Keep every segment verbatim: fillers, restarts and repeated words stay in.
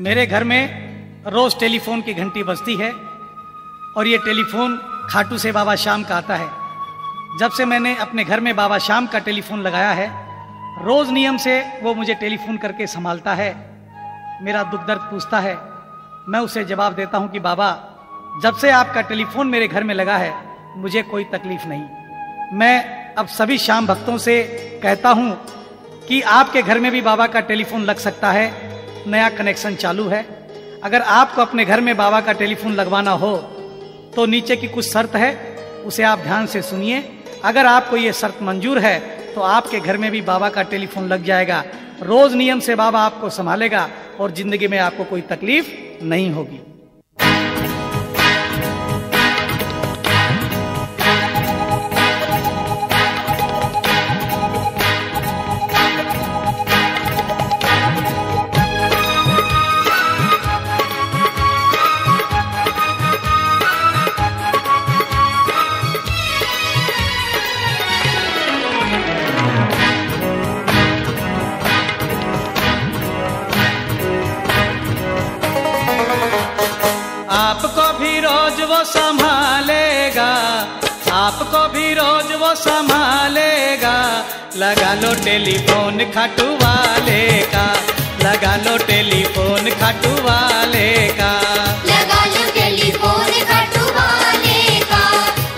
मेरे घर में रोज टेलीफोन की घंटी बजती है और ये टेलीफोन खाटू से बाबा श्याम का आता है। जब से मैंने अपने घर में बाबा श्याम का टेलीफोन लगाया है, रोज नियम से वो मुझे टेलीफोन करके संभालता है, मेरा दुख दर्द पूछता है। मैं उसे जवाब देता हूँ कि बाबा, जब से आपका टेलीफोन मेरे घर में लगा है मुझे कोई तकलीफ नहीं। मैं अब सभी श्याम भक्तों से कहता हूँ कि आपके घर में भी बाबा का टेलीफोन लग सकता है, नया कनेक्शन चालू है। अगर आपको अपने घर में बाबा का टेलीफोन लगवाना हो तो नीचे की कुछ शर्त है, उसे आप ध्यान से सुनिए। अगर आपको ये शर्त मंजूर है तो आपके घर में भी बाबा का टेलीफोन लग जाएगा। रोज नियम से बाबा आपको संभालेगा और जिंदगी में आपको कोई तकलीफ नहीं होगी। संभालेगा, लगा लो टेलीफोन खाटू वाले का, लगा लो टेलीफोन खाटू वाले का, लगा लो टेलीफोन खाटू वाले का,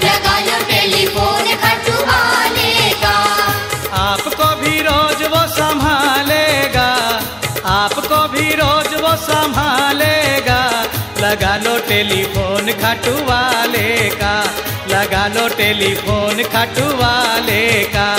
लगा लो टेलीफोन खाटू वाले का। आपको भी रोज वो संभालेगा, आपको भी रोज वो संभालेगा। लगा लो टेलीफोन खाटू वाले का, लगा लो टेलीफोन खाटू वाले का।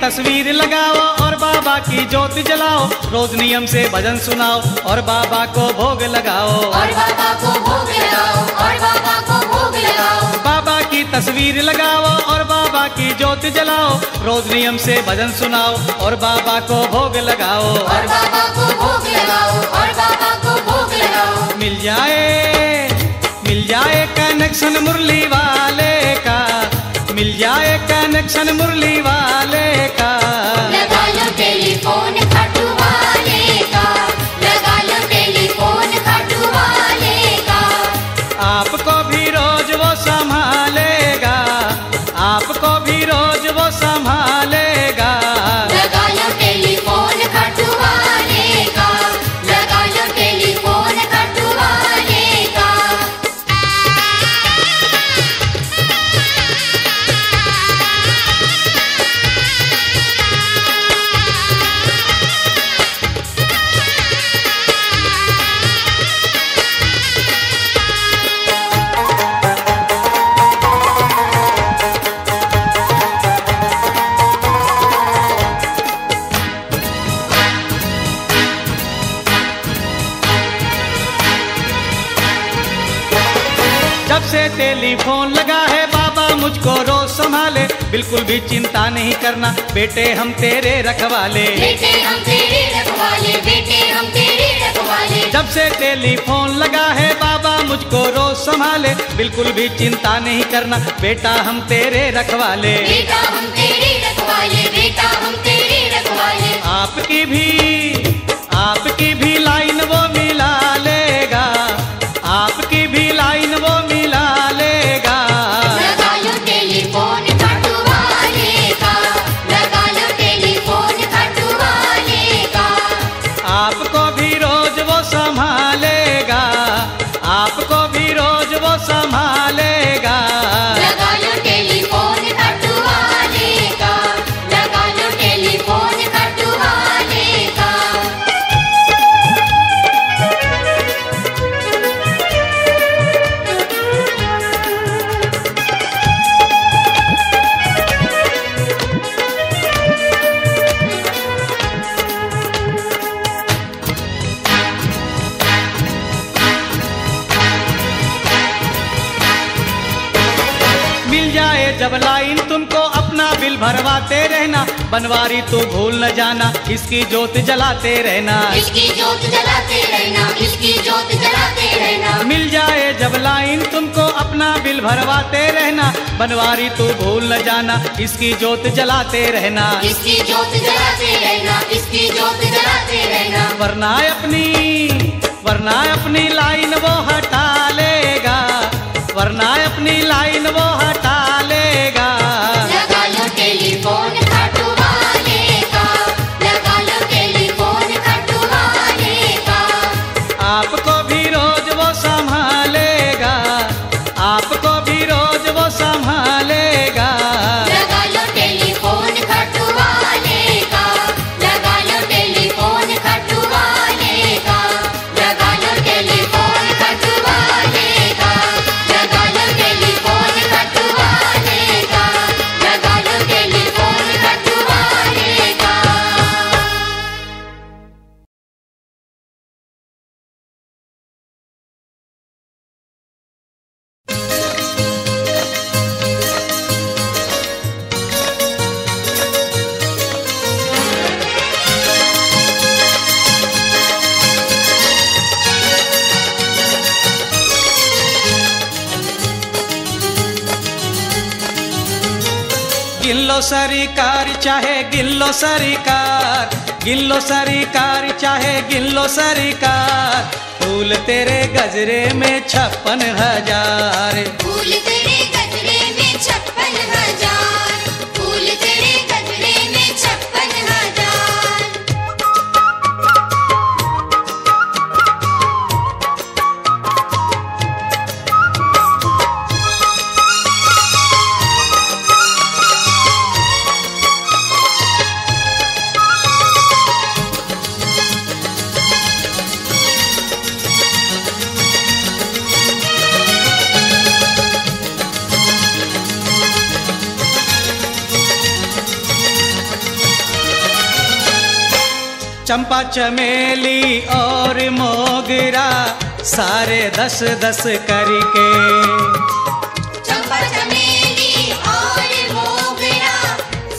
तस्वीर लगाओ और बाबा की ज्योति जलाओ, रोज नियम से भजन सुनाओ और बाबा को भोग लगाओ, और बाबा को भोग लगाओ, और बाबा को भोग लगाओ। बाबा की तस्वीर लगाओ और बाबा की ज्योति जलाओ, रोज नियम से भजन सुनाओ और बाबा को भोग लगाओ, और बाबा को भोग लगाओ, और बाबा को भोग लगाओ। मिल जाए मिल जाए कनेक्शन मुरली वाले का, मिल जाए कनेक्शन मुरली वाले का, लगा लो टेलीफोन खाटू वाले का, लगा लो टेलीफोन खाटू वाले का। आपको भी रोज वो संभालेगा, आपको भी रोज वो संभालेगा। लगा लो टेलीफोन खाटू वाले का, लगा लो टेलीफोन खाटू वाले का। टेलीफोन लगा है बाबा मुझको रोज संभाले, बिल्कुल भी चिंता नहीं करना बेटे हम तेरे रखवाले, बेटे हम तेरे रखवाले, बेटे हम तेरे रखवाले। जब से टेलीफोन लगा है बाबा मुझको रोज संभाले, बिल्कुल भी चिंता नहीं करना बेटा हम तेरे रखवाले, बेटा हम तेरे रखवाले, बेटा हम तेरे रखवाले। आपकी भी आपकी भी लाइन वो मिला लेगा, आपकी भी लाइन वो मिला लेगा। लगा लो टेलीफोन खाटू वाले का, लगा लो टेलीफोन खाटू वाले का। आपको भी रोज वो संभालेगा, आपको भी रोज वो संभालेगा। लगा लो टेलीफोन खाटू वाले का, लगा लो टेलीफोन खाटू वाले का। जब लाइन तुमको अपना बिल भरवाते रहना, बनवारी तू भूल न जाना, इसकी जोत जलाते रहना, इसकी जोत जलाते रहना, इसकी जोत जलाते रहना। मिल जाए जब लाइन तुमको अपना बिल भरवाते रहना, बनवारी तू भूल न जाना, इसकी जोत जलाते रहना, इसकी जोत जलाते रहना, इसकी जोत जलाते रहना। वरना अपनी वरना अपनी लाइन वो हटा लेगा, वरना अपनी लाइन वो हटा लेगा। लगा लो टेलीफोन खाटू वाले का, लगा लो टेलीफोन खाटू वाले का। आपको भी रोज वो संभालेगा, आपको भी रोज वो संभालेगा। लगा लो टेलीफोन खाटू वाले का, लगा लो टेलीफोन खाटू वाले का, लगा लो टेलीफोन खाटू वाले का। सरकार चाहे गिल्लो सरकार, गिल्लो सरकार चाहे गिल्लो सरकार। फूल तेरे गजरे में छप्पन हजार, फूल तेरे गजरे में छप्पन हजार, फूल तेरे गजरे में छप्पन चंपा चमेली और मोगरा सारे दस दस करके, चंपा चमेली और मोगरा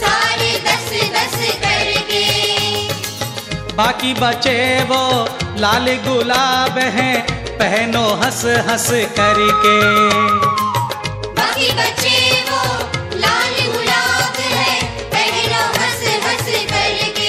सारे दस दस करके। बाकी बचे वो लाल गुलाब हैं पहनो हंस हंस करके, बाकी बचे वो लाल गुलाब हैं पहनो हंस हंस करके।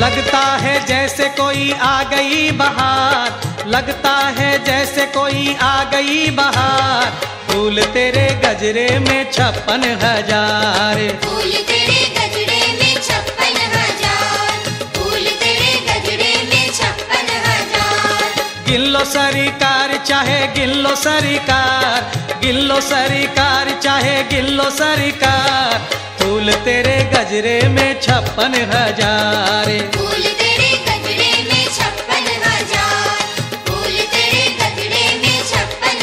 लगता है जैसे कोई आ गई बहार, लगता है जैसे कोई आ गई बहार। फूल तेरे गजरे में छप्पन हजार, फूल तेरे गजरे में छप्पन हजार, फूल तेरे गजरे में छप्पन हजार। गिल्लो सरकार चाहे गिल्लो सरकार, गिल्लो सरकार चाहे गिल्लो सरकार। फूल तेरे गजरे में छप्पन हजार, फूल तेरे गजरे में छप्पन हजार, फूल तेरे गजरे में छप्पन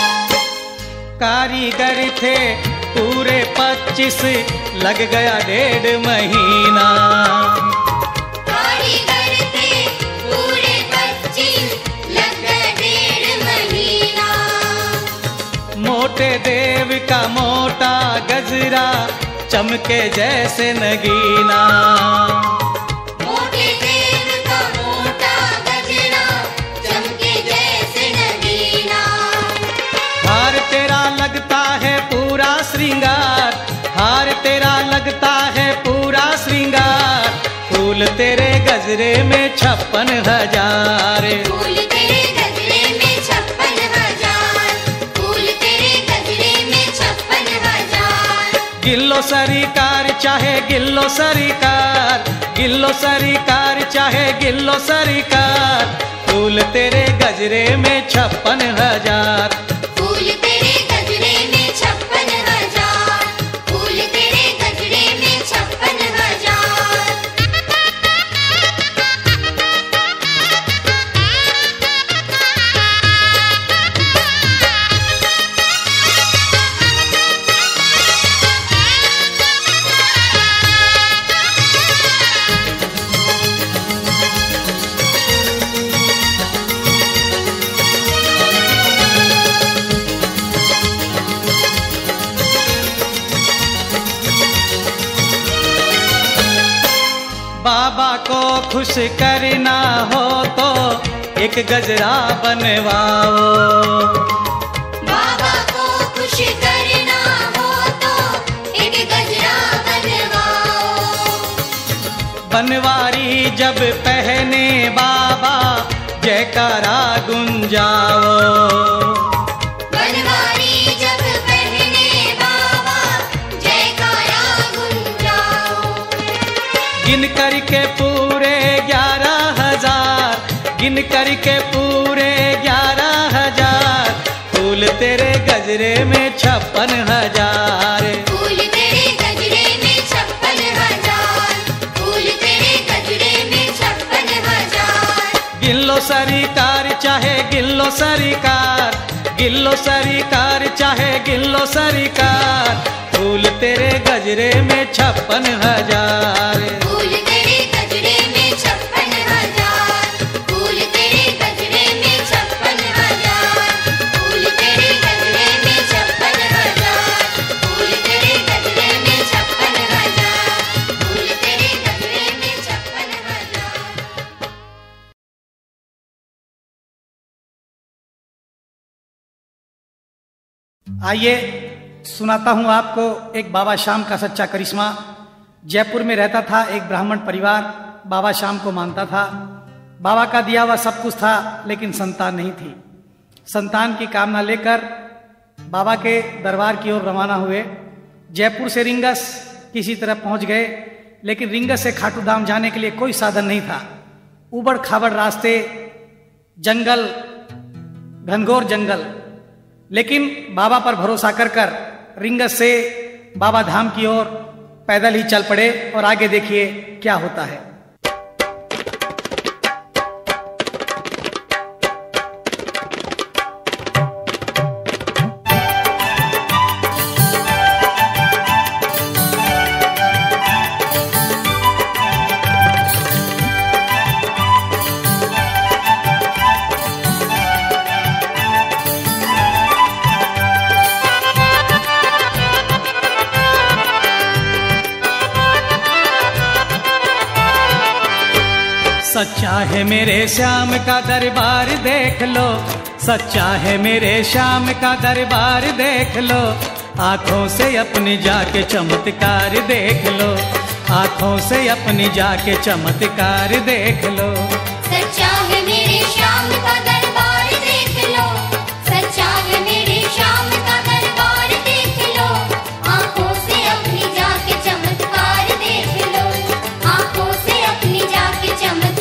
हजार। कारीगर थे पूरे पच्चीस लग गया डेढ़ महीना, कारीगर थे पूरे पच्चीस लग गया डेढ़ महीना। मोटे देव का मोटा गजरा चमके जैसे नगीना, मोटे देव का मोटा गजरा चमके जैसे नगीना। हार तेरा लगता है पूरा श्रृंगार, हार तेरा लगता है पूरा श्रृंगार। फूल तेरे गजरे में छप्पन हजार, फूल तेरे गजरे में छप्पन हजार, फूल तेरे गजरे में छप्पन हजार। गिल्लो सरकार चाहे गिल्लो सरकार, गिल्लो सरकार चाहे गिल्लो सरकार। फूल तेरे गजरे में छप्पन हजार, फूल तेरे गजरे में छप्पन हजार, फूल तेरे गजरे में छप्पन हजार। बाबा को खुश करना हो तो एक गजरा बनवाओ। बाबा को खुश करना हो तो एक गजरा बनवाओ। बनवारी जब पहने बाबा जयकारा गुंजाओ। गिन करके पूरे ग्यारह हजार, गिन करके पूरे ग्यारह हजार, फूल तेरे गजरे में छप्पन हजार। फूल तेरे गजरे में छप्पन हजार, फूल तेरे गजरे में छप्पन हजार। गिल्लो सरकार चाहे गिल्लो सरकार, गिल्लो सरकार चाहे गिल्लो सरकार, फूल तेरे गजरे में छप्पन हजार। फूल तेरे गजरे में छप्पन हजार, फूल तेरे गजरे में छप्पन हजार, फूल तेरे गजरे में छप्पन हजार, फूल तेरे गजरे में छप्पन हजार, फूल तेरे गजरे में छप्पन हजार। आइए सुनाता हूं आपको एक बाबा श्याम का सच्चा करिश्मा। जयपुर में रहता था एक ब्राह्मण परिवार। बाबा श्याम को मानता था। बाबा का दिया हुआ सब कुछ था, लेकिन संतान नहीं थी। संतान की कामना लेकर बाबा के दरबार की ओर रवाना हुए। जयपुर से रिंगस किसी तरह पहुंच गए, लेकिन रिंगस से खाटूधाम जाने के लिए कोई साधन नहीं था। उबड़ खाबड़ रास्ते, जंगल, घनघोर जंगल। लेकिन बाबा पर भरोसा कर कर रिंगस से बाबा धाम की ओर पैदल ही चल पड़े। और आगे देखिए क्या होता है। सच्चा है मेरे श्याम का दरबार देख लो, सच्चा है मेरे श्याम का दरबार देख लो, आँखों से अपनी जाके चमत्कार देख लो, आँखों से अपनी जाके चमत्कार देख लो। सच्चा है मेरे श्याम का दरबार देख लो, सच्चा है मेरे श्याम का दरबार देख लो, आँखों से अपनी जाके चमत्कार देख लो, आँखों से अपनी जाके चमत्कार।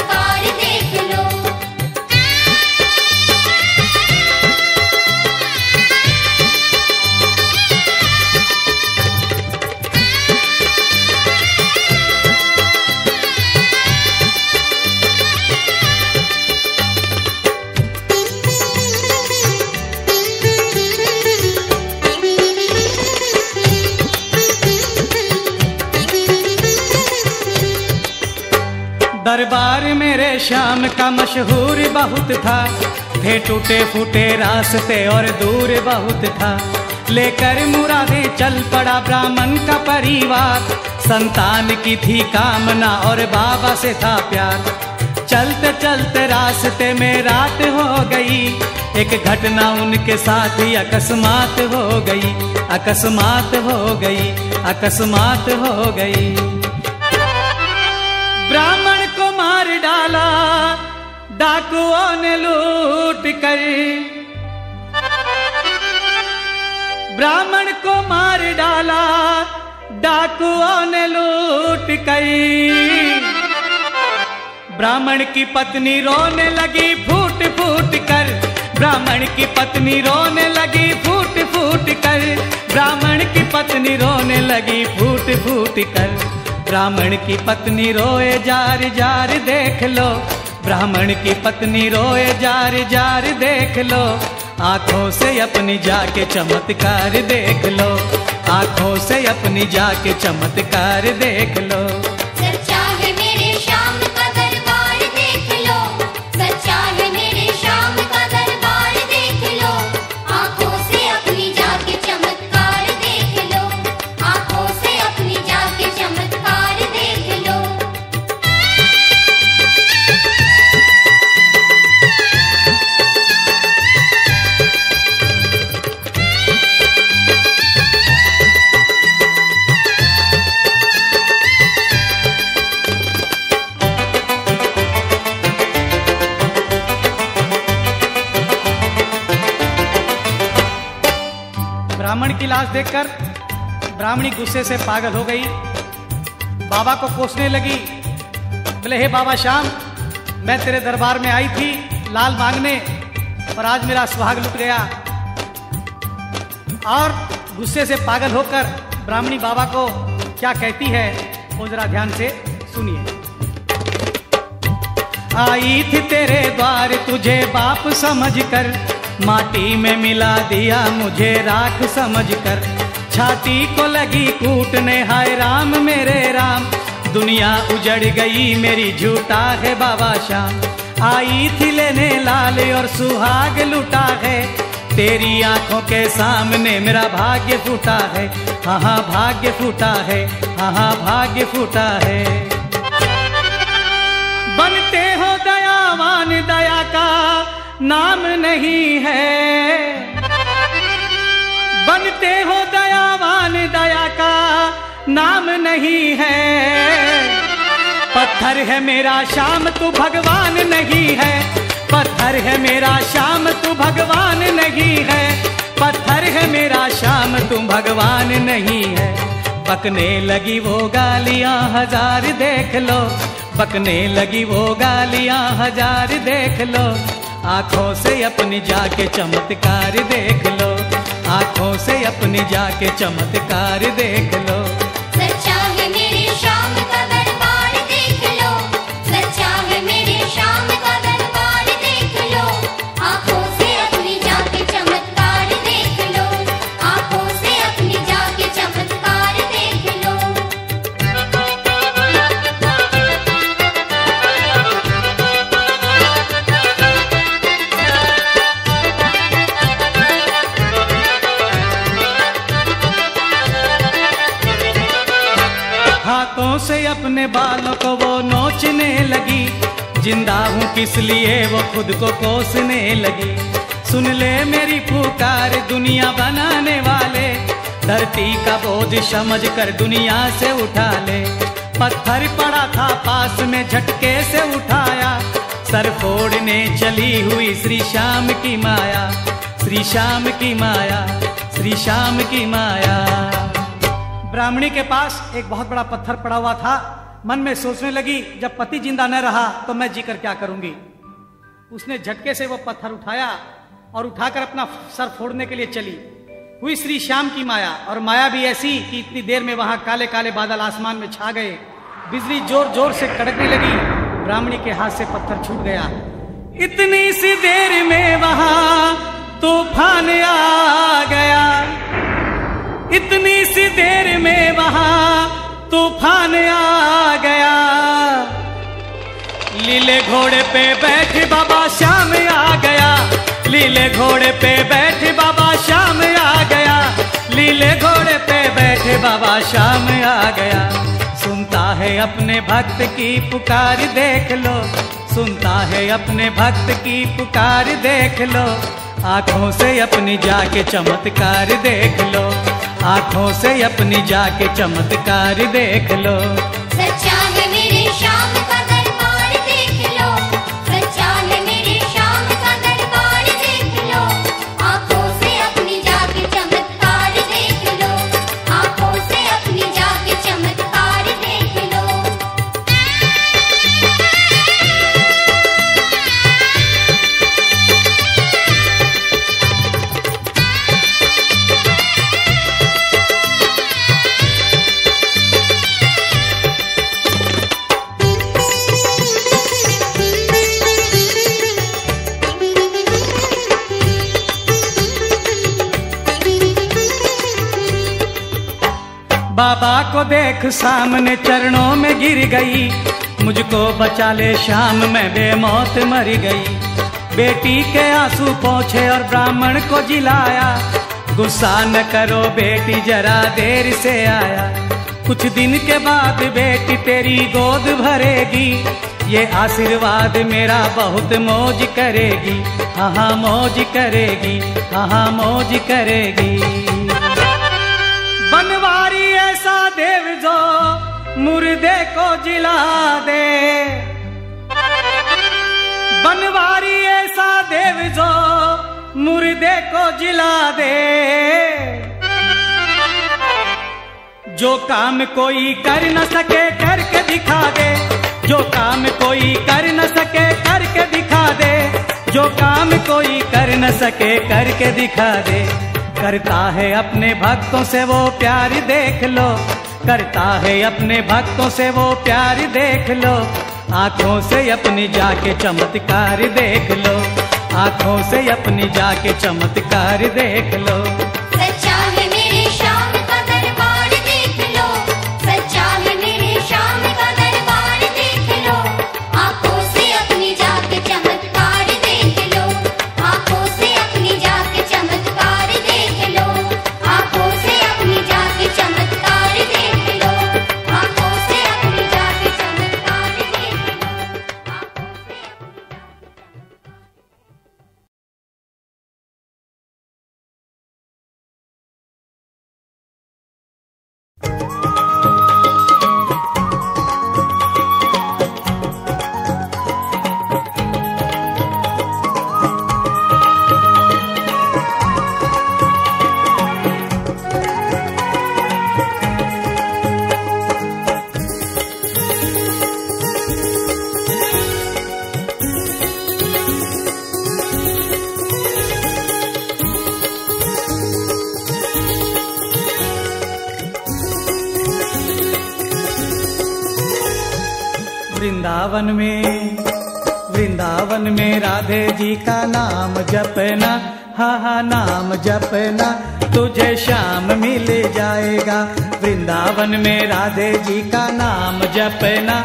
दरबार मेरे श्याम का मशहूर बहुत था, थे टूटे फूटे रास्ते और दूर बहुत था। लेकर मुरादे चल पड़ा ब्राह्मण का परिवार, संतान की थी कामना और बाबा से था प्यार। चलते चलते रास्ते में रात हो गई, एक घटना उनके साथ ही अकस्मात हो गई, अकस्मात हो गई, अकस्मात हो गई। ब्राह्मण डाला डाकुओं ने लूट कर, ब्राह्मण को मार डाला डाकुओं ने लूट कर। ब्राह्मण की पत्नी रोने लगी फूट फूट कर, ब्राह्मण की पत्नी रोने लगी फूट फूट कर, ब्राह्मण की पत्नी रोने लगी फूट फूट कर। ब्राह्मण की पत्नी रोए जार जार देख लो, ब्राह्मण की पत्नी रोए जार जार देख लो, आंखों से अपनी जाके चमत्कार देख लो, आंखों से अपनी जाके चमत्कार देख लो। सच्चा है मेरे श्याम का दरबार देख लो, सच्चा है मेरे श्याम का दरबार देख लो, आंखों से अपनी जाके चमत्कार देख लो, आंखों से अपनी जाके चमत्कार देख लो। की लाश देखकर ब्राह्मणी गुस्से से पागल हो गई। बाबा को कोसने लगी। बोले, हे बाबा श्याम, मैं तेरे दरबार में आई थी लाल मांगने, पर आज मेरा सुहाग लुट गया। और गुस्से से पागल होकर ब्राह्मणी बाबा को क्या कहती है, वो जरा ध्यान से सुनिए। आई थी तेरे द्वार तुझे बाप समझ कर, माटी में मिला दिया मुझे राख समझ कर। छाती को लगी कूटने, हाय राम मेरे राम, दुनिया उजड़ गई मेरी झूठा है बाबा श्याम। आई थी लेने लाल और सुहाग लुटा है, तेरी आंखों के सामने मेरा भाग्य फूटा है। हाँ हाँ भाग्य फूटा है, हाँ हाँ भाग्य फूटा है। बनते हो दयावान, दया का नाम नहीं है। बनते हो दयावान, दया का नाम नहीं है। पत्थर है मेरा श्याम तू भगवान नहीं है। पत्थर है मेरा श्याम तू भगवान नहीं है। पत्थर है मेरा श्याम तू भगवान नहीं है। पकने लगी वो गालियां हजार देख लो। पकने लगी वो गालियां हजार देख लो। आँखों से अपनी जाके चमत्कार देख लो। आँखों से अपनी जाके चमत्कार देख लो। सच्चा है मेरे श्याम का दरबार देख लो। सच्चा है मेरे श्याम का दरबार देख लो। आँखों से अपनी जाके चमत्कार देख लो। आँखों से अपनी जाके चमत्कार देख लो। हाथों से अपने बालों को वो नोचने लगी। जिंदा हूँ किस लिए वो खुद को कोसने लगी। सुन ले मेरी पुकार दुनिया बनाने वाले, धरती का बोझ समझ कर दुनिया से उठा ले। पत्थर पड़ा था पास में झटके से उठाया, सर फोड़ने चली हुई श्री श्याम की माया। श्री श्याम की माया, श्री श्याम की माया। ब्राह्मणी के पास एक बहुत बड़ा पत्थर पड़ा हुआ था। मन में सोचने लगी, जब पति जिंदा न रहा तो मैं जीकर क्या करूंगी। उसने झटके से वो पत्थर उठाया और उठाकर अपना सर फोड़ने के लिए चली हुई श्री श्याम की माया। और माया भी ऐसी कि इतनी देर में वहां काले काले बादल आसमान में छा गए। बिजली जोर जोर से कड़कने लगी। ब्राह्मणी के हाथ से पत्थर छूट गया। इतनी सी देर में वहां तूफान आ गया। इतनी सी देर में वहां तूफान आ गया। लीले घोड़े पे बैठ बाबा श्याम आ गया। लीले घोड़े पे बैठ बाबा श्याम आ गया। लीले घोड़े पे बैठ बाबा श्याम आ गया। सुनता है अपने भक्त की पुकार देख लो। सुनता है अपने भक्त की पुकार देख लो। आँखों से अपनी जाके चमत्कार देख लो। आँखों से अपनी जाके चमत्कार देख लो। सच्चा है मेरे श्याम का दरबार देख लो। सच्चा है मेरे श्याम का दरबार देख लो। आँखों से अपनी जाके चमत्कार देख लो। आँखों से अपनी जाके चमत्कार देख लो। बाबा को देख सामने चरणों में गिर गई। मुझको बचा ले श्याम मैं बेमौत मर गई। बेटी के आंसू पोंछे और ब्राह्मण को जिलाया। गुस्सा न करो बेटी जरा देर से आया। कुछ दिन के बाद बेटी तेरी गोद भरेगी। ये आशीर्वाद मेरा बहुत मौज करेगी। हाँ हाँ मौज करेगी। हाँ हाँ मौज करेगी। बनवारी ऐसा देव जो मुर्दे को जिला दे। बनवारी ऐसा देव जो मुर्दे को जिला दे। जो काम कोई कर न सके करके दिखा दे, जो काम कोई कर न सके करके दिखा दे, जो काम कोई कर न सके करके दिखा दे। करता है अपने भक्तों से वो प्यार देख लो, करता है अपने भक्तों से वो प्यार देख लो, आंखों से अपनी जाके चमत्कार देख लो, आंखों से अपनी जाके चमत्कार देख लो। सच्चा है मेरे श्याम का दरबार देख लो, सच्चा है मेरे श्याम का दरबार देख लो, आंखों से अपनी जाके चमत्कार देख लो, आंखों से अपनी जाके चमत्कार देख लो, आंखों से अपनी जाके चमत्कार देख लो, आंखों से अपनी जाके चमत्कार देख लो। वृंदावन में, वृंदावन में राधे जी का नाम जपना, हा हा नाम जपना, तुझे श्याम मिल जाएगा। वृंदावन में राधे जी का नाम जपना,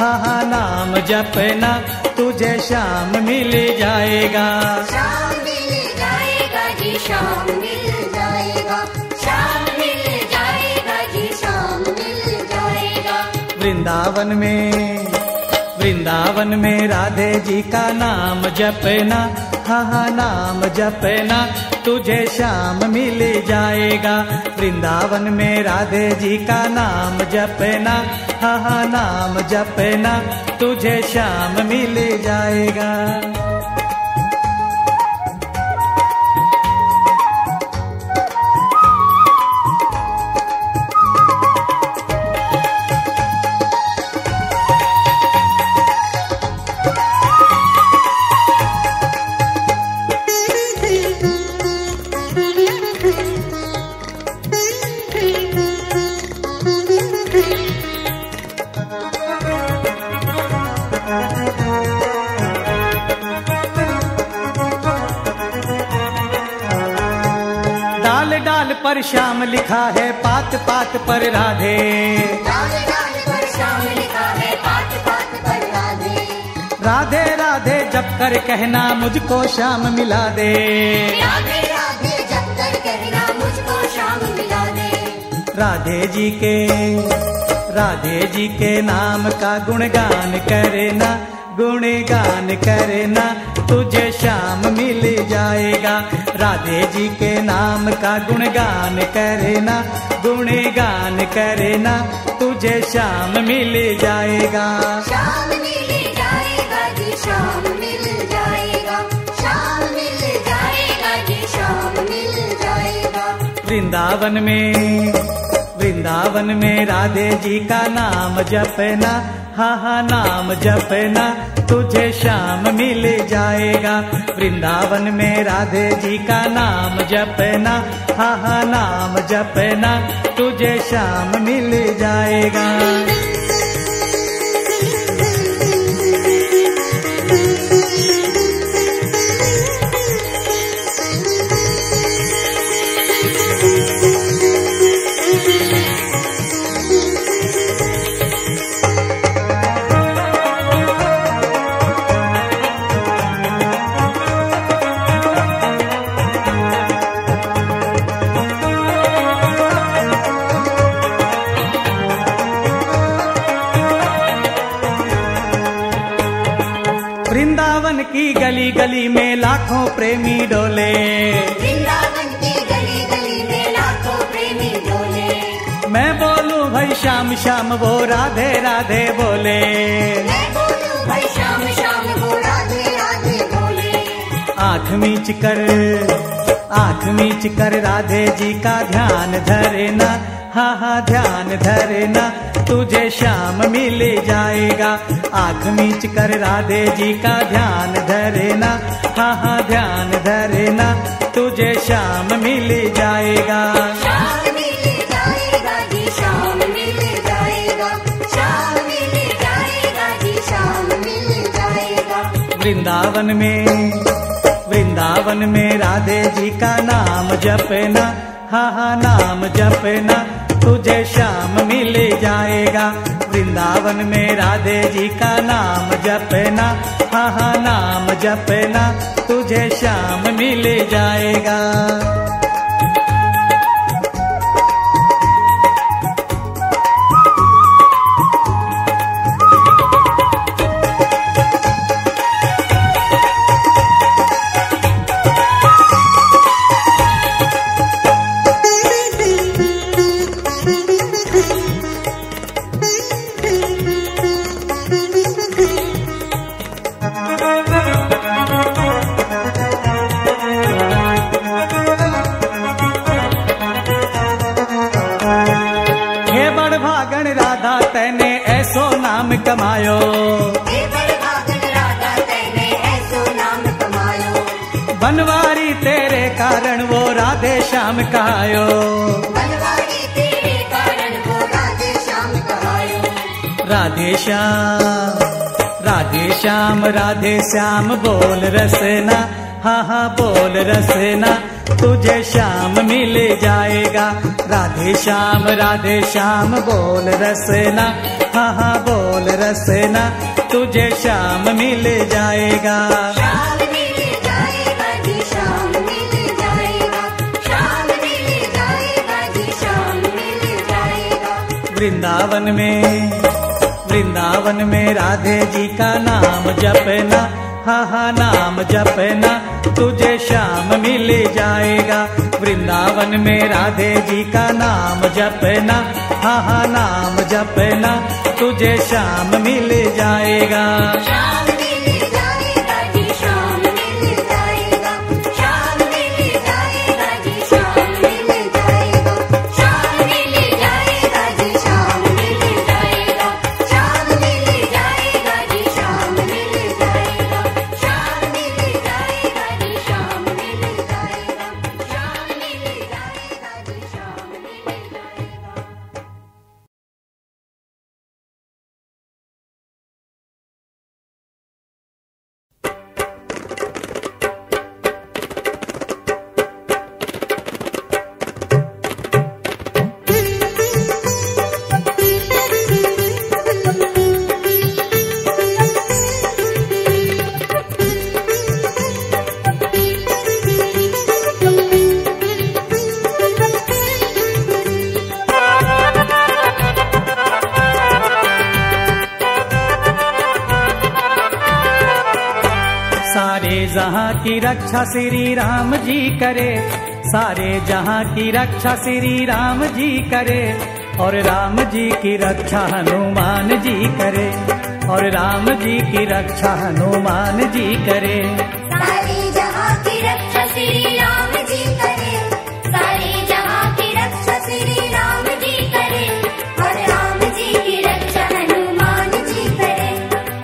हा हा नाम जपना, तुझे श्याम मिल जाएगा, श्याम मिल जाएगा जी, श्याम मिल जाएगा, श्याम मिल जाएगा जी, श्याम मिल जाएगा। वृंदावन में, वृंदावन में राधे जी का नाम जपना, हा हा नाम जपना, तुझे श्याम मिल जाएगा। वृंदावन में राधे जी का नाम जपना, हा हा नाम जपना, तुझे श्याम मिल जाएगा। पर श्याम लिखा है पात पात पर राधे, डाल डाल पर श्याम लिखा है पात पात पर राधे, राधे राधे जप कर कहना मुझको श्याम मिला दे, राधे राधे जप कर कहना मुझको श्याम मिला दे। राधे जी के, राधे जी के नाम का गुणगान करना, गुणगान करना, तुझे श्याम मिल जाएगा। राधे जी के नाम का गुणगान करना, गुणगान करना, तुझे श्याम मिल जाएगा, श्याम मिल जाएगा जी, श्याम मिल जाएगा, श्याम मिल जाएगा जी, श्याम मिल जाएगा। वृंदावन में, वृंदावन में राधे जी का नाम जपना, हा हा नाम जपना, तुझे श्याम मिल जाएगा। वृंदावन में राधे जी का नाम जपना, हा हा नाम जपना, तुझे श्याम मिल जाएगा। गली गली में लाखों प्रेमी डोले, वृंदावन की गली गली में लाखों प्रेमी डोले, मैं बोलूं भाई श्याम श्याम वो राधे राधे बोले, मैं बोलूं भाई श्याम श्याम वो राधे राधे बोले। आँख मीच कर, आँख मीच कर राधे जी का ध्यान धरना, हा हा ध्यान धरना, तुझे श्याम मिल जाएगा। आँख मीच कर राधे जी का ध्यान धरना, हा हा ध्यान धरना, तुझे श्याम मिल जाएगा। वृंदावन में, वृंदावन में राधे जी का नाम जपना, हा हा नाम जपना, तुझे श्याम मिल जाएगा। वृंदावन में राधे जी का नाम जपना, हा हा नाम जपना, तुझे श्याम मिल जाएगा। कमायो बनवारी तेरे कारण वो राधे श्याम कहायो, राधे श्याम राधे श्याम राधे श्याम बोल रसना, हा हा बोल रसना, तुझे श्याम मिल जाएगा। राधे श्याम राधे श्याम बोल रसना, हा हा बोल रसना, तुझे श्याम मिल जाएगा। वृंदावन में, वृंदावन में राधे जी का नाम जपना, हा हा नाम जपना, तुझे श्याम मिल जाएगा। वृंदावन में राधे जी का नाम जपना, हा हा नाम जपना, तुझे श्याम मिल जाएगा। की रक्षा श्री राम जी करे, सारे जहां की रक्षा श्री राम जी करे, और राम जी की रक्षा हनुमान जी करे, और राम जी की रक्षा हनुमान जी करे, सारे जहां की रक्षा श्री राम जी करे, सारे जहां की रक्षा श्री राम जी करे, और राम जी की रक्षा हनुमान जी करे,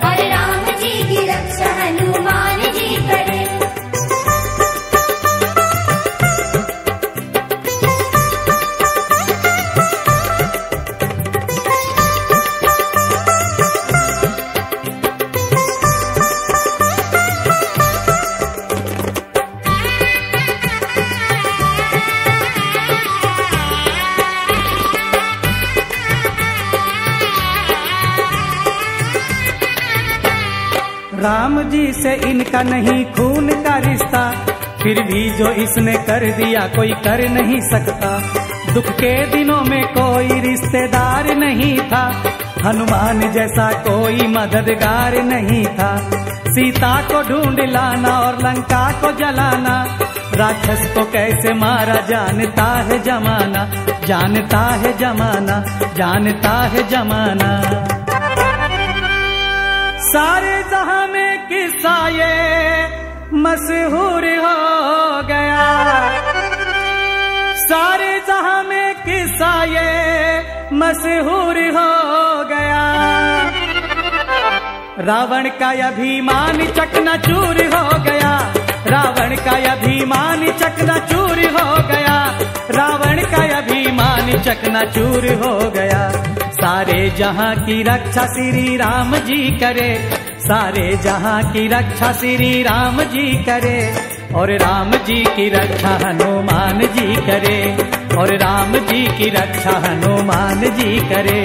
और राम जी की रक्षा हनुमान जी करे। राम जी से इनका नहीं खून का रिश्ता, फिर भी जो इसने कर दिया कोई कर नहीं सकता। दुख के दिनों में कोई रिश्तेदार नहीं था, हनुमान जैसा कोई मददगार नहीं था। सीता को ढूंढ लाना और लंका को जलाना, राक्षस को कैसे मारा जानता है जमाना, जानता है जमाना, जानता है जमाना। सारे जहां में किस्सा ये मशहूर हो गया, सारे जहां में किस्सा ये मशहूर हो गया। रावण का अभिमान चकनाचूर हो गया। रावण का अभिमान चकनाचूर हो गया। रावण का अभिमान चकनाचूर हो गया। सारे जहां की रक्षा श्री राम जी करे। सारे जहां की रक्षा श्री राम जी करे। और राम जी की रक्षा हनुमान जी करे। और राम जी की रक्षा हनुमान जी करे।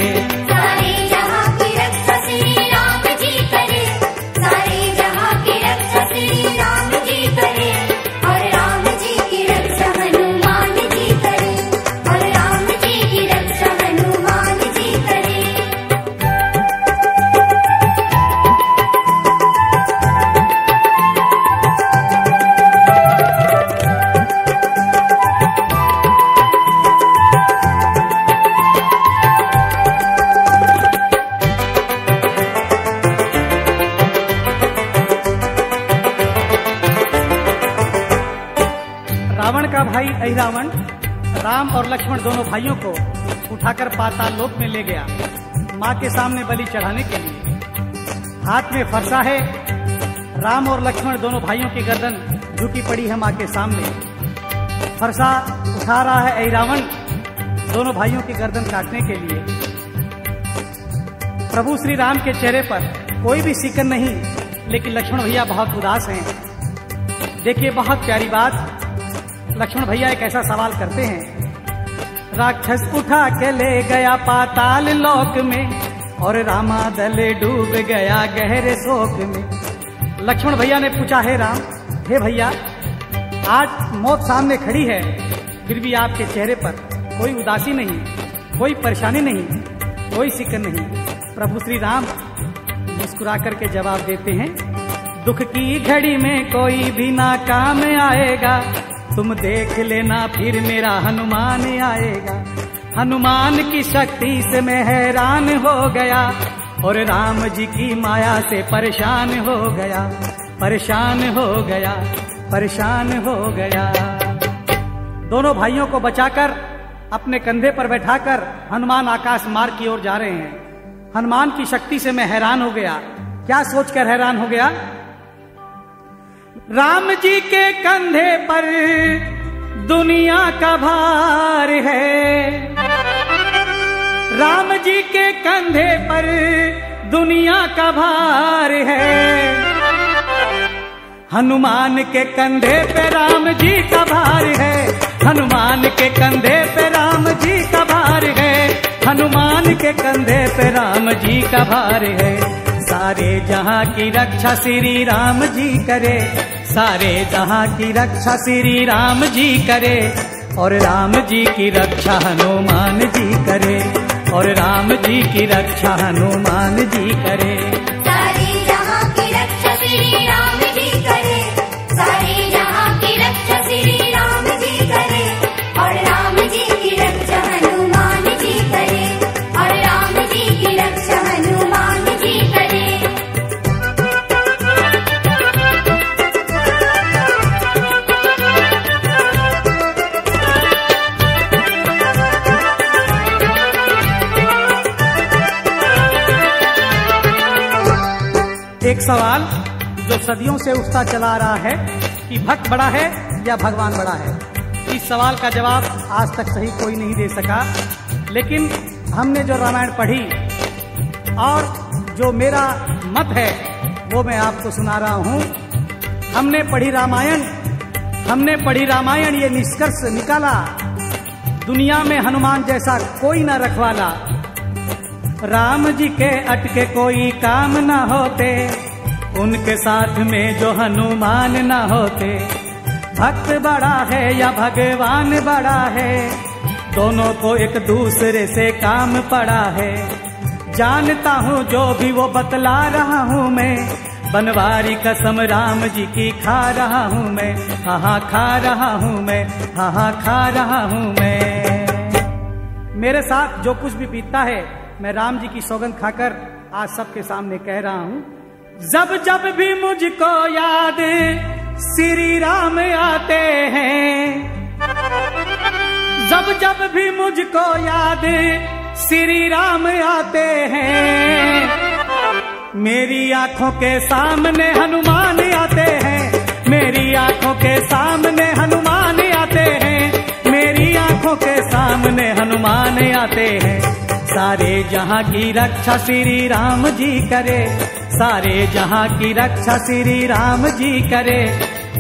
रावण राम और लक्ष्मण दोनों भाइयों को उठाकर पातालोक में ले गया मां के सामने बलि चढ़ाने के लिए। हाथ में फरसा है। राम और लक्ष्मण दोनों भाइयों की गर्दन झुकी पड़ी है मां के सामने। फरसा उठा रहा है ऐ रावण दोनों भाइयों की गर्दन काटने के लिए। प्रभु श्री राम के चेहरे पर कोई भी शिकन नहीं, लेकिन लक्ष्मण भैया बहुत उदास हैं। देखिए बहुत प्यारी बात, लक्ष्मण भैया एक ऐसा सवाल करते हैं। राक्षस उठा के ले गया पाताल लोक में, और रामा दल डूब गया गहरे शोक में। लक्ष्मण भैया ने पूछा, हे राम, हे भैया, आज मौत सामने खड़ी है, फिर भी आपके चेहरे पर कोई उदासी नहीं, कोई परेशानी नहीं, कोई शिकन नहीं। प्रभु श्री राम मुस्कुरा करके जवाब देते हैं, दुख की घड़ी में कोई भी नाकाम आएगा, तुम देख लेना फिर मेरा हनुमान आएगा। हनुमान की शक्ति से मैं हैरान हो गया, और राम जी की माया से परेशान हो गया। परेशान हो गया, परेशान हो गया। दोनों भाइयों को बचाकर अपने कंधे पर बैठाकर हनुमान आकाश मार्ग की ओर जा रहे हैं। हनुमान की शक्ति से मैं हैरान हो गया। क्या सोचकर हैरान हो गया? राम जी के कंधे पर दुनिया का भार है। राम जी के कंधे पर दुनिया का भार है। हनुमान के कंधे पे राम जी का भार है। हनुमान के कंधे पे राम जी का भार है। हनुमान के कंधे पे राम जी का भार है। सारे जहां की रक्षा श्री राम जी करे। सारे जहां की रक्षा श्री राम जी करे। और राम जी की रक्षा हनुमान जी करे। और राम जी की रक्षा हनुमान जी करे। सारे जहां की रक्षा श्री राम जी करे। सारे जहां की रक्षा श्री राम जी करे। और राम जी की रक्षा हनुमान जी करे। और राम जी की रक्षा हनुमान जी करे। एक सवाल जो सदियों से उठता चला आ रहा है कि भक्त बड़ा है या भगवान बड़ा है, इस सवाल का जवाब आज तक सही कोई नहीं दे सका। लेकिन हमने जो रामायण पढ़ी और जो मेरा मत है वो मैं आपको सुना रहा हूँ। हमने पढ़ी रामायण, हमने पढ़ी रामायण, ये निष्कर्ष निकाला दुनिया में हनुमान जैसा कोई ना रखवाला। राम जी के अटके कोई काम ना होते, उनके साथ में जो हनुमान ना होते। भक्त बड़ा है या भगवान बड़ा है, दोनों को एक दूसरे से काम पड़ा है। जानता हूँ जो भी वो बतला रहा हूँ मैं, बनवारी कसम राम जी की खा रहा हूँ मैं। हाँ हाँ खा रहा हूँ मैं। हाँ हाँ खा रहा हूँ मैं। मेरे साथ जो कुछ भी बीतता है मैं राम जी की सौगंध खाकर आज सबके सामने कह रहा हूँ। जब जब भी मुझको याद श्री राम आते हैं, जब जब भी मुझको याद श्री राम आते हैं, मेरी आंखों के सामने हनुमान आते हैं, मेरी आंखों के सामने हनुमान आते हैं, मेरी आंखों के सामने हनुमान आते हैं। सारे जहां की रक्षा श्री राम जी करे, सारे जहां की रक्षा श्री राम जी करे,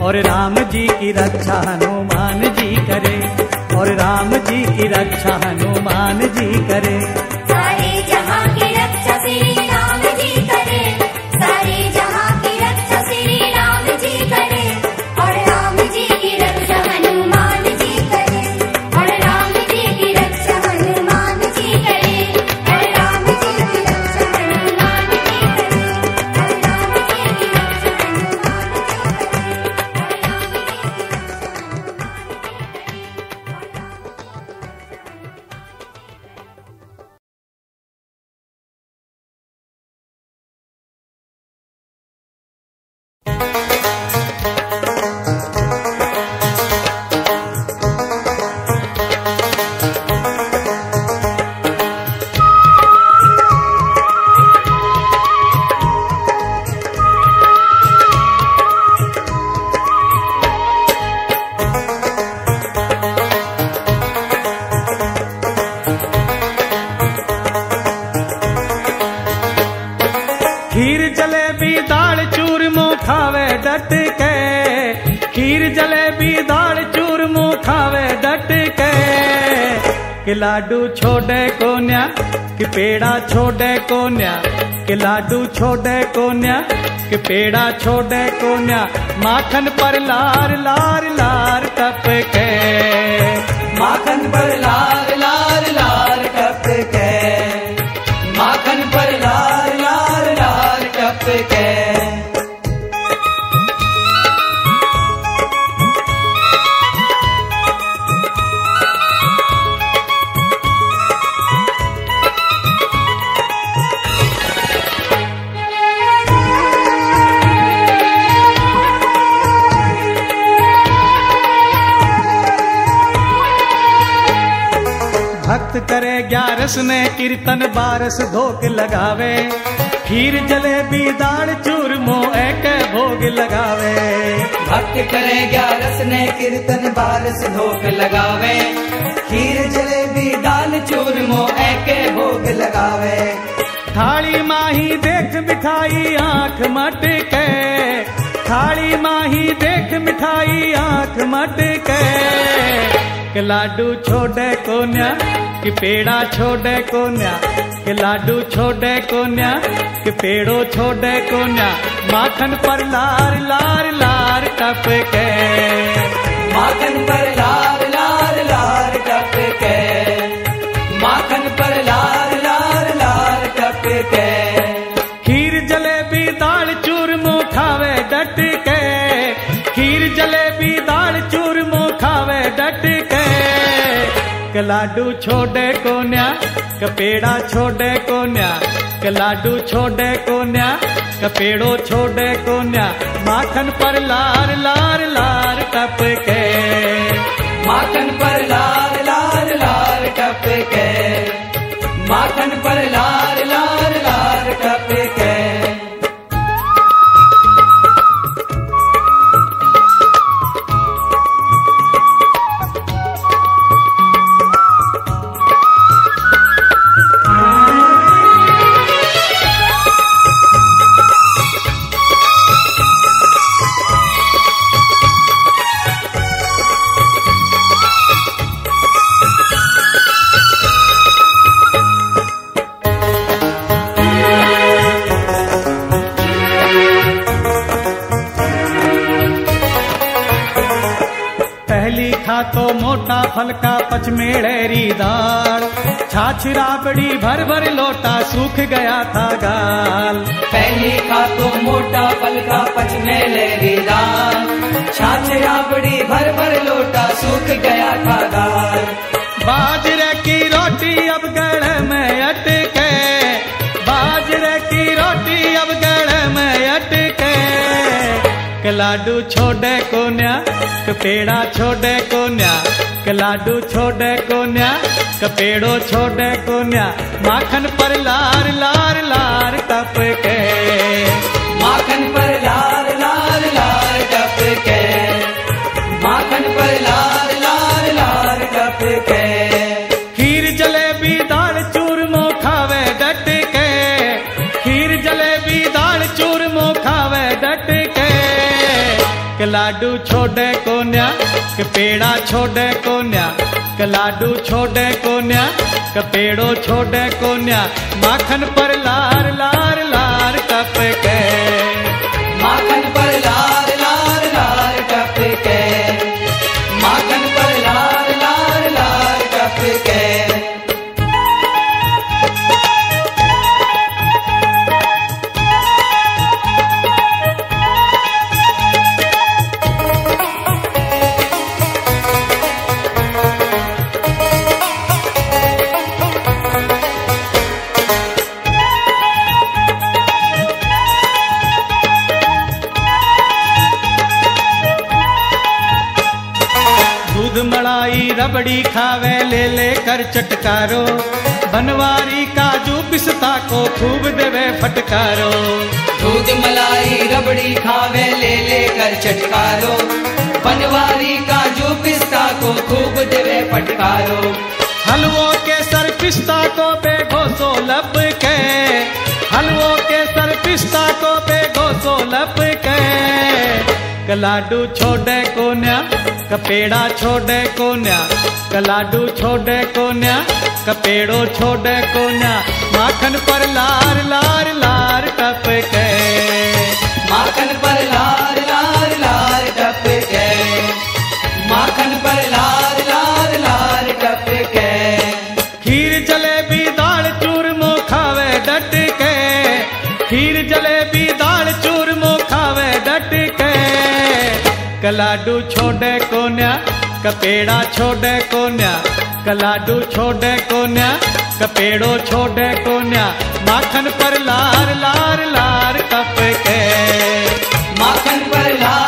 और राम जी की रक्षा हनुमान जी करे, और राम जी की रक्षा हनुमान जी करे। सारे जहां की रक्षा श्री राम जी करे, सारे जहां की रक्षा श्री राम जी करे, और राम जी की रक्षा हनुमान जी करे, और राम जी की रक्षा हनुमान जी करे, और राम जी की रक्षा हनुमान जी करे, और राम जी की रक्षा हनुमान जी करे। लाडू छोड़े कोन्या कि पेड़ा छोड़े कोन्या, कि लाडू छोड़े कोन्या कि पेड़ा छोड़े कोन्या, माखन पर लार लार लार टपके, माखन पर लार लार लार टपके, माखन पर लार लार लार टपके। करे ग्यारस ने कीर्तन बारस धोक लगावे, खीर जलेबी दाल चूरमो एक भोग लगावे। भक्त करे ग्यारस ने कीर्तन बारस धोक लगावे, खीर जलेबी दाल चूरमो एक भोग लगावे। थाली माही देख मिठाई आंख मटके, थाली माही देख मिठाई आंख मटके, के लाडू छोड़े कोन्या कि पेड़ा छोड़े कोन्या, कि लाडू छोड़े कोन्या कि पेड़ो छोड़े कोन्या, माखन पर लार लार लार टपके, माखन पर लार लार लार टपके, माखन पर लार लार लार टपके। खीर जलेबी दाल चूरमो खावे डटके, खीर जलेबी दाल चूरमो खावे डटके, के लाडू छोड़े कोन्या के पेड़ा छोड़े कोन्या, के लाडू छोड़े कोन्या के पेड़ो छोड़े कोन्या, माखन पर लार लार लार टपके, माखन पर लार लार लार टपके, माखन पर लार लार लार टपके। तो मोटा फलका पचमेड़ेरी दाल, छाछ राबड़ी भर भर लोटा सूख गया था गाल। पहली खा तो मोटा फलका पचमेड़ेरी दाल, छाछ राबड़ी भर भर लोटा सूख गया था गाल। बाजरे की रोटी अब गढ़ में अटके, बाजरे की रोटी अब गढ़ में अटके, के लाडू छोड़े कोन्या कपेड़ा छोड़े कोन्या लाडू छोड़े कोन्या कपेड़ो छोड़े कोन्या माखन पर लार लार लार टप के माखन पर लार लार लार टप के माखन पर लार लार लार टप के खीर जलेबी दाल चूरमो खावे डट के खीर जलेबी दाल चूरमो खावे डट के लाडू छोड़े कोन्या कपेड़ा छोड़े कोन्या लाडू छोड़े कोन्या कपेड़ो छोड़े कोन्या माखन पर लार लार लार टप के माखन पर लार लार लार टप के माखन पर लार लार लार टप के बड़ी खावे ले ले कर चटकारो बनवारी काजू पिस्ता को खूब देवे फटकारो दूध मलाई रबड़ी खावे ले ले कर चटकारो बनवारी काजू पिस्ता को खूब देवे फटकारो हलवों के सर पिस्ता को बेघो सो लब के हलवों के सर पिस्ता को बेघो सो लब के लाडू छोड़े कोन्या कपेड़ा छोड़े कोन्या लाडू छोड़े कोन्या कपेड़ो छोड़े कोन्या माखन पर लार लार लार टप के माखन पर लार लार लार टप के माखन पर लार लार लार टप के खीर जलेबी दाल चूरमो खावे डट के खीर जलेबी दाल चूरमो खावे डट के लाडू छोड़े कोन्या कपेड़ा छोड़े कोन्या लाडू छोड़े कोन्या कपेड़ो छोड़े कोन्या माखन पर लार लार लार टप के माखन पर लार